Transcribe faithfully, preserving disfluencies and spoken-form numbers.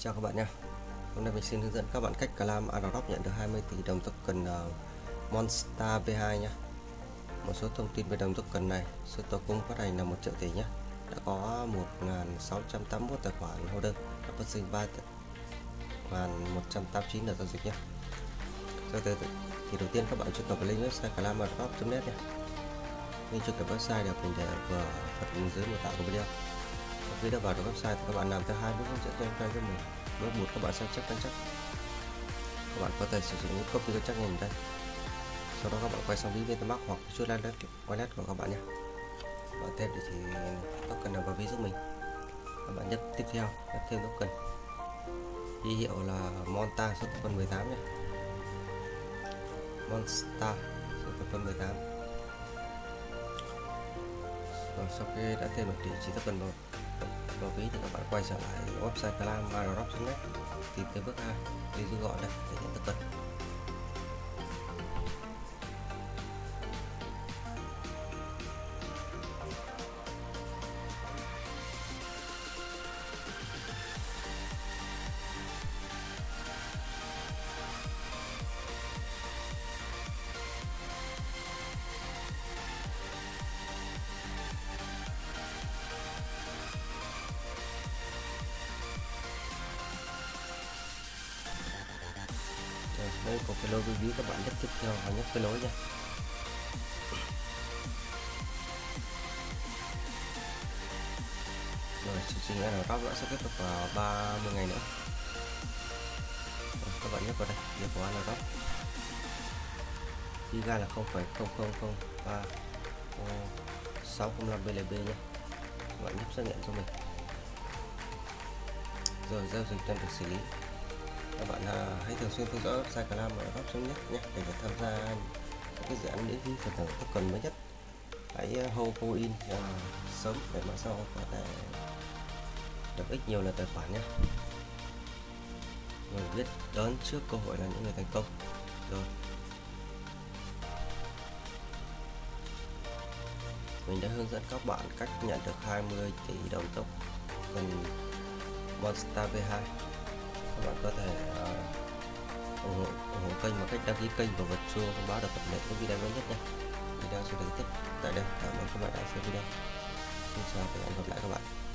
Chào các bạn nha. Hôm nay mình xin hướng dẫn các bạn cách claim-airdrop nhận được hai mươi tỷ đồng token uh, Moonstar vê hai nhé. Một số thông tin về đồng token này, số tổ cung phát hành là một triệu tỷ nhé. Đã có một nghìn sáu trăm tám mươi mốt tài khoản holder, đã phát sinh ba nghìn một trăm tám mươi chín đợt giao dịch nhé. Sau đây thì đầu tiên các bạn truy cập vào link website claim-airdrop chấm net nhé. Link truy cập website được mình để ở phần dưới mô tả của video. Khi đã vào được website thì các bạn làm theo hai bước hướng dẫn cho em tay cho mình. Bước một, các bạn sao chép quan chắc, các bạn có thể sử dụng những copy quan chắc này đây, sau đó các bạn quay sang ví MetaMask hoặc chuột wallet wallet của các bạn nhé. Bạn thêm địa chỉ token vào ví giúp mình, các bạn nhấp tiếp theo, nhấp thêm token ký hiệu là Moonstar số token mười tám nhé. Moonstar số token mười tám. Rồi sau khi đã thêm được địa chỉ token rồi vào ví thì các bạn quay trở lại website claim-airdrop chấm net, tìm tới bước hai đi rút gọn đây để nhận token. Đây có cái lối ví, các bạn nhấp tiếp theo và nhấp cái lối nha. Rồi chương trình airdrop sẽ tiếp tục vào ba mươi ngày nữa. Rồi, các bạn nhấp vào đây, điểm của airdrop. Chi ra là không phẩy không không không ba sáu không năm bê lờ bê nha. Các bạn nhấp xác nhận cho mình. Rồi giao dịch đang được xử lý. Các bạn uh, hãy thường xuyên theo dõi website claim-airdrop chấm net nhé để được tham gia các cái dự án miễn phí phần thưởng token mới nhất. Hãy uh, hold coin uh, sớm để mà sau có thể được ít nhiều lần tài khoản nhé. Người biết đón trước cơ hội là những người thành công. Rồi mình đã hướng dẫn các bạn cách nhận được hai mươi tỷ đồng token Moonstar vê hai. Các bạn có thể uh, ủng, hộ, ủng hộ kênh bằng cách đăng ký kênh và bật chuông thông báo được cập nhật những video mới nhất nhé. Video sẽ được tiếp tại đây. Cảm ơn các bạn đã xem video. Xin chào và hẹn gặp lại các bạn.